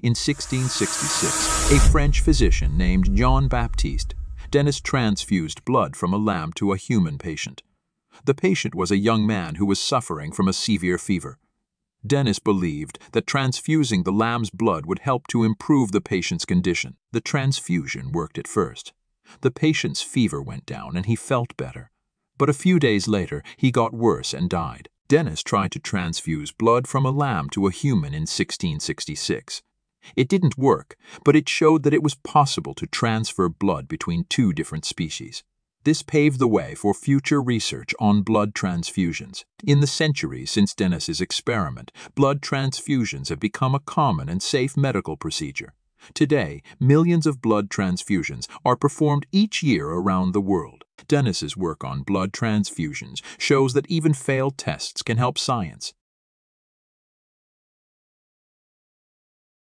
In 1666, a French physician named Jean-Baptiste Denis transfused blood from a lamb to a human patient. The patient was a young man who was suffering from a severe fever. Denis believed that transfusing the lamb's blood would help to improve the patient's condition. The transfusion worked at first. The patient's fever went down and he felt better. But a few days later, he got worse and died. Denis tried to transfuse blood from a lamb to a human in 1666. It didn't work, but it showed that it was possible to transfer blood between two different species. This paved the way for future research on blood transfusions. In the centuries since Denis's experiment, blood transfusions have become a common and safe medical procedure. Today, millions of blood transfusions are performed each year around the world. Denis's work on blood transfusions shows that even failed tests can help science.